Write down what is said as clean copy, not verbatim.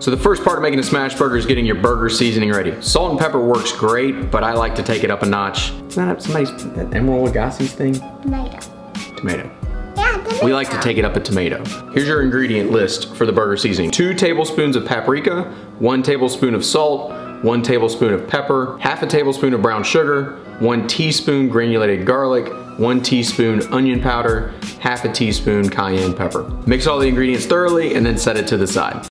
So the first part of making a smash burger is getting your burger seasoning ready. Salt and pepper works great, but I like to take it up a notch. It's not somebody's, that Emeril Lagasse's thing? Tomato. Tomato. Yeah, tomato. We like to take it up a tomato. Here's your ingredient list for the burger seasoning. 2 tablespoons of paprika, 1 tablespoon of salt, 1 tablespoon of pepper, half a tablespoon of brown sugar, 1 teaspoon granulated garlic, 1 teaspoon onion powder, half a teaspoon cayenne pepper. Mix all the ingredients thoroughly and then set it to the side.